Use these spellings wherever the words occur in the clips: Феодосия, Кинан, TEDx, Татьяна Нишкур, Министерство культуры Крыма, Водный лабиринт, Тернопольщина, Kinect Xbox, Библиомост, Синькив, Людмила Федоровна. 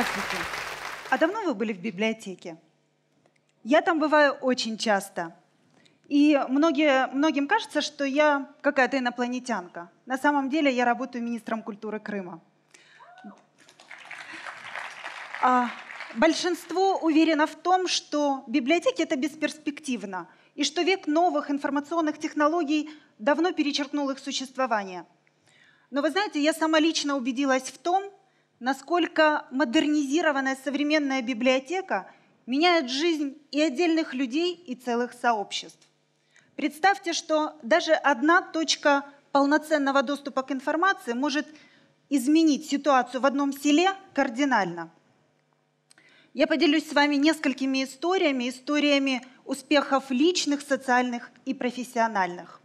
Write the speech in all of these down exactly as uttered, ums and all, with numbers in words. Здравствуйте. А давно вы были в библиотеке? Я там бываю очень часто. И многие, многим кажется, что я какая-то инопланетянка. На самом деле я работаю министром культуры Крыма. А большинство уверено в том, что библиотеки — это бесперспективно, и что век новых информационных технологий давно перечеркнул их существование. Но вы знаете, я сама лично убедилась в том, насколько модернизированная современная библиотека меняет жизнь и отдельных людей, и целых сообществ. Представьте, что даже одна точка полноценного доступа к информации может изменить ситуацию в одном селе кардинально. Я поделюсь с вами несколькими историями, историями успехов личных, социальных и профессиональных.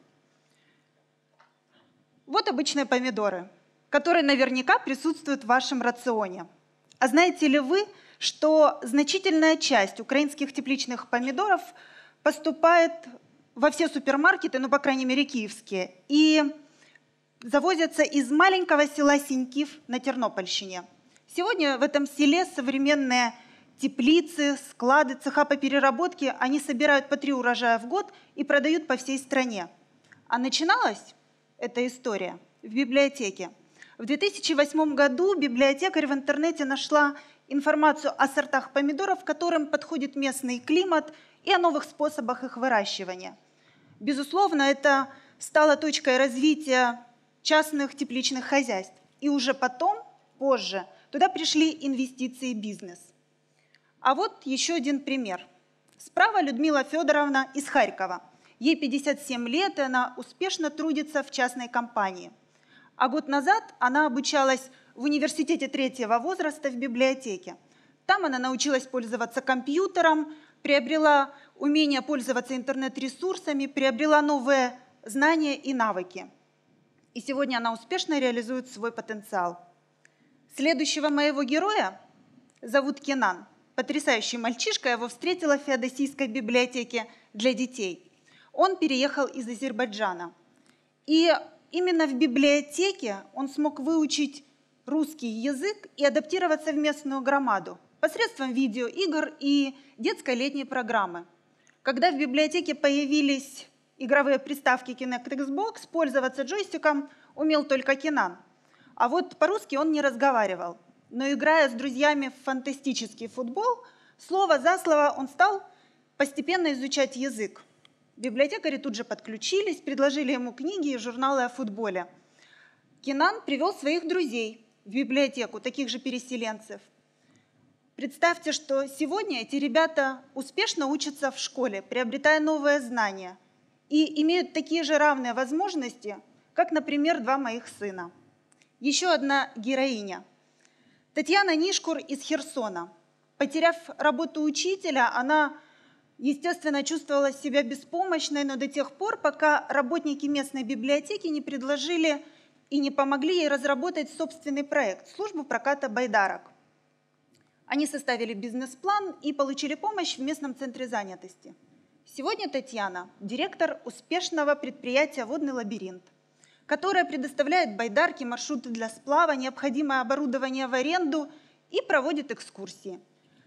Вот обычные помидоры, которые наверняка присутствуют в вашем рационе. А знаете ли вы, что значительная часть украинских тепличных помидоров поступает во все супермаркеты, ну, по крайней мере, киевские, и завозятся из маленького села Синькив на Тернопольщине. Сегодня в этом селе современные теплицы, склады, цеха по переработке, они собирают по три урожая в год и продают по всей стране. А начиналась эта история в библиотеке. В две тысячи восьмом году библиотекарь в интернете нашла информацию о сортах помидоров, которым подходит местный климат, и о новых способах их выращивания. Безусловно, это стало точкой развития частных тепличных хозяйств. И уже потом, позже, туда пришли инвестиции и бизнес. А вот еще один пример. Справа Людмила Федоровна из Харькова. Ей пятьдесят семь лет, и она успешно трудится в частной компании. А год назад она обучалась в университете третьего возраста в библиотеке. Там она научилась пользоваться компьютером, приобрела умение пользоваться интернет-ресурсами, приобрела новые знания и навыки. И сегодня она успешно реализует свой потенциал. Следующего моего героя зовут Кинан. Потрясающий мальчишка, я его встретила в Феодосийской библиотеке для детей. Он переехал из Азербайджана. И именно в библиотеке он смог выучить русский язык и адаптироваться в местную громаду посредством видеоигр и детской летней программы. Когда в библиотеке появились игровые приставки Kinect Xbox, пользоваться джойстиком умел только Кинан. А вот по-русски он не разговаривал. Но играя с друзьями в фантастический футбол, слово за слово он стал постепенно изучать язык. Библиотекари тут же подключились, предложили ему книги и журналы о футболе. Кинан привел своих друзей в библиотеку, таких же переселенцев. Представьте, что сегодня эти ребята успешно учатся в школе, приобретая новые знания, и имеют такие же равные возможности, как, например, два моих сына. Еще одна героиня. Татьяна Нишкур из Херсона. Потеряв работу учителя, она, естественно, чувствовала себя беспомощной, но до тех пор, пока работники местной библиотеки не предложили и не помогли ей разработать собственный проект – службу проката байдарок. Они составили бизнес-план и получили помощь в местном центре занятости. Сегодня Татьяна – директор успешного предприятия «Водный лабиринт», которое предоставляет байдарки, маршруты для сплава, необходимое оборудование в аренду и проводит экскурсии.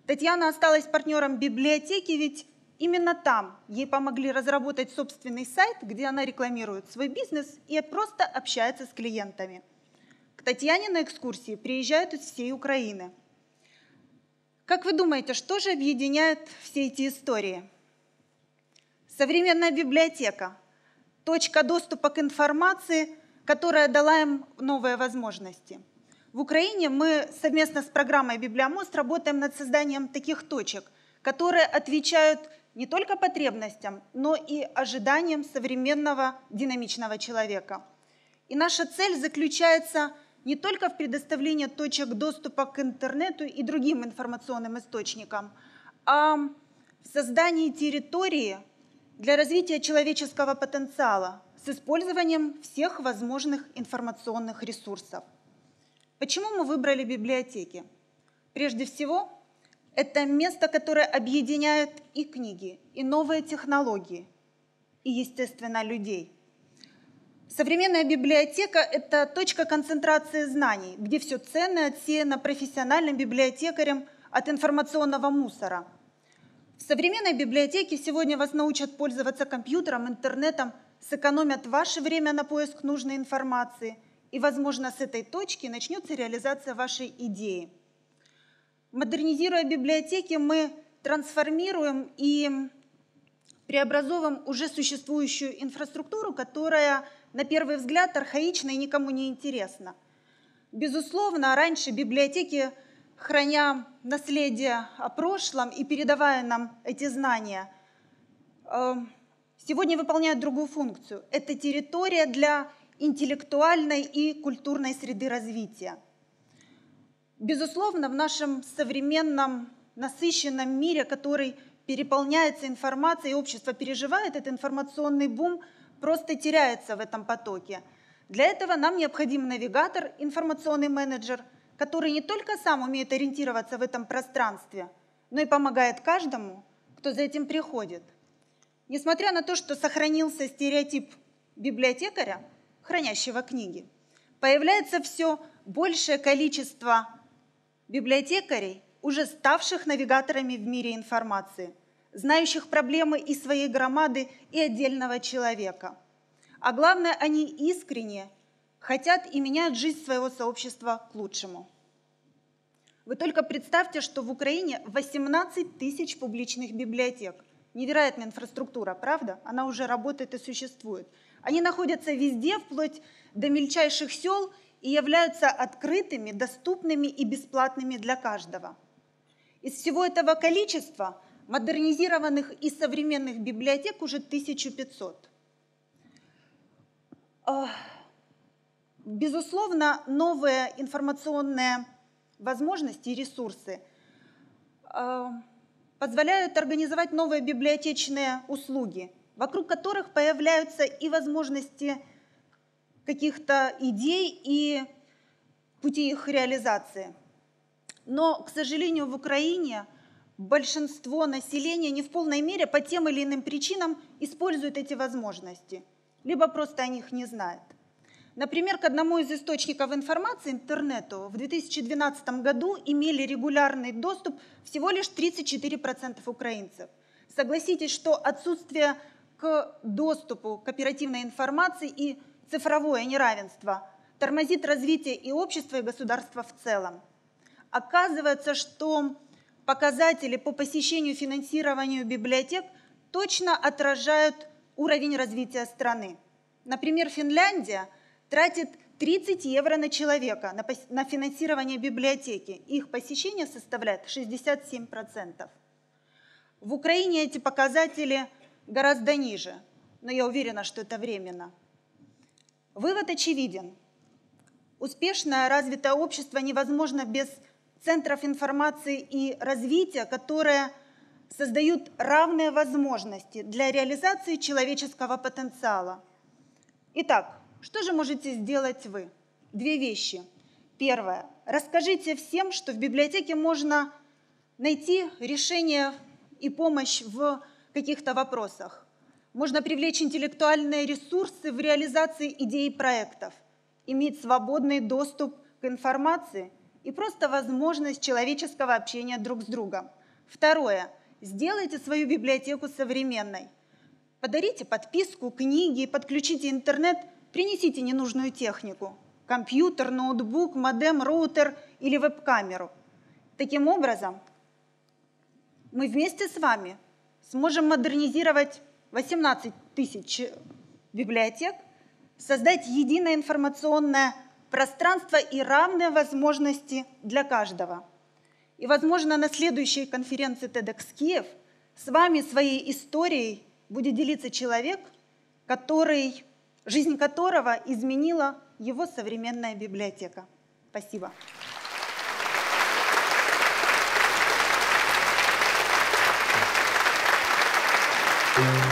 Татьяна осталась партнером библиотеки, ведь именно там ей помогли разработать собственный сайт, где она рекламирует свой бизнес и просто общается с клиентами. К Татьяне на экскурсии приезжают из всей Украины. Как вы думаете, что же объединяет все эти истории? Современная библиотека, точка доступа к информации, которая дала им новые возможности. В Украине мы совместно с программой «Библиомост» работаем над созданием таких точек, которые отвечают не только потребностям, но и ожиданиям современного динамичного человека. И наша цель заключается не только в предоставлении точек доступа к интернету и другим информационным источникам, а в создании территории для развития человеческого потенциала с использованием всех возможных информационных ресурсов. Почему мы выбрали библиотеки? Прежде всего, это место, которое объединяет и книги, и новые технологии, и, естественно, людей. Современная библиотека – это точка концентрации знаний, где все ценное отсеяно профессиональным библиотекарем от информационного мусора. В современной библиотеке сегодня вас научат пользоваться компьютером, интернетом, сэкономят ваше время на поиск нужной информации, и, возможно, с этой точки начнется реализация вашей идеи. Модернизируя библиотеки, мы трансформируем и преобразовываем уже существующую инфраструктуру, которая, на первый взгляд, архаична и никому не интересна. Безусловно, раньше библиотеки, храня наследие о прошлом и передавая нам эти знания, сегодня выполняют другую функцию. Это территория для интеллектуальной и культурной среды развития. Безусловно, в нашем современном насыщенном мире, который переполняется информацией, и общество переживает этот информационный бум, просто теряется в этом потоке. Для этого нам необходим навигатор, информационный менеджер, который не только сам умеет ориентироваться в этом пространстве, но и помогает каждому, кто за этим приходит. Несмотря на то, что сохранился стереотип библиотекаря, хранящего книги, появляется все большее количество библиотекарей, уже ставших навигаторами в мире информации, знающих проблемы и своей громады, и отдельного человека. А главное, они искренне хотят и меняют жизнь своего сообщества к лучшему. Вы только представьте, что в Украине восемнадцать тысяч публичных библиотек. Невероятная инфраструктура, правда? Она уже работает и существует. Они находятся везде, вплоть до мельчайших сел, и являются открытыми, доступными и бесплатными для каждого. Из всего этого количества модернизированных и современных библиотек уже тысяча пятьсот. Безусловно, новые информационные возможности и ресурсы позволяют организовать новые библиотечные услуги, вокруг которых появляются и возможности каких-то идей и пути их реализации. Но, к сожалению, в Украине большинство населения не в полной мере по тем или иным причинам используют эти возможности, либо просто о них не знает. Например, к одному из источников информации, интернету, в две тысячи двенадцатом году имели регулярный доступ всего лишь тридцать четыре процента украинцев. Согласитесь, что отсутствие к доступу к оперативной информации и цифровое неравенство тормозит развитие и общества, и государства в целом. Оказывается, что показатели по посещению и финансированию библиотек точно отражают уровень развития страны. Например, Финляндия тратит тридцать евро на человека на финансирование библиотеки. Их посещение составляет шестьдесят семь процентов. В Украине эти показатели гораздо ниже, но я уверена, что это временно. Вывод очевиден. Успешное развитое общество невозможно без центров информации и развития, которые создают равные возможности для реализации человеческого потенциала. Итак, что же можете сделать вы? Две вещи. Первое. Расскажите всем, что в библиотеке можно найти решение и помощь в каких-то вопросах. Можно привлечь интеллектуальные ресурсы в реализации идей и проектов, иметь свободный доступ к информации и просто возможность человеческого общения друг с другом. Второе. Сделайте свою библиотеку современной. Подарите подписку, книги, подключите интернет, принесите ненужную технику – компьютер, ноутбук, модем, роутер или веб-камеру. Таким образом, мы вместе с вами сможем модернизировать восемнадцать тысяч библиотек, создать единое информационное пространство и равные возможности для каждого. И, возможно, на следующей конференции TEDx Киев с вами своей историей будет делиться человек, который, жизнь которого изменила его современная библиотека. Спасибо. Thank you.